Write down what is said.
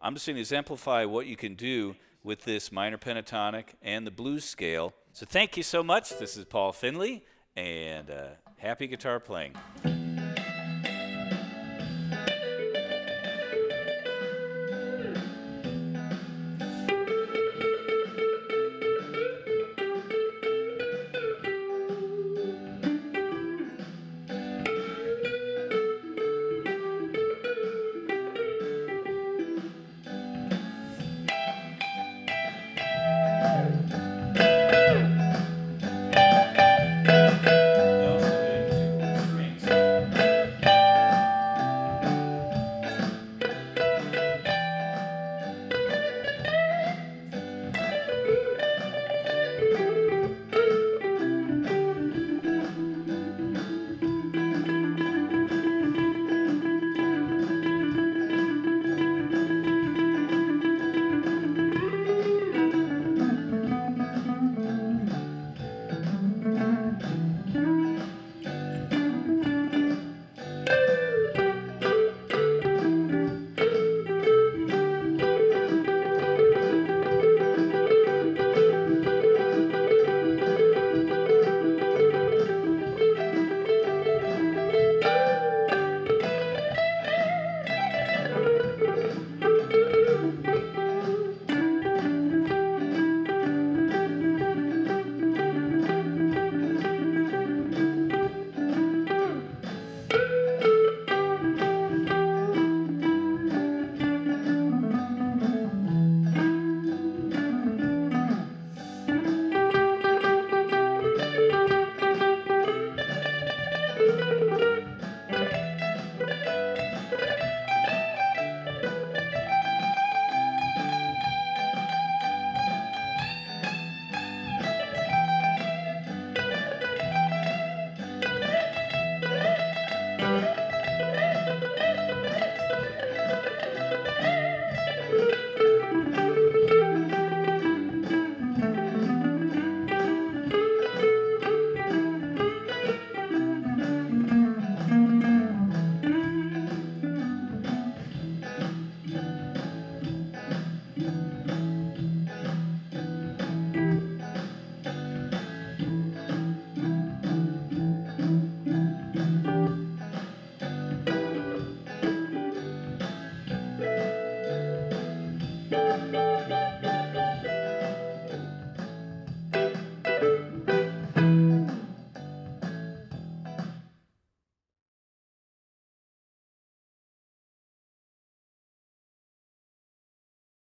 I'm just going to exemplify what you can do with this minor pentatonic and the blues scale. So thank you so much. This is Paul Finley, and happy guitar playing.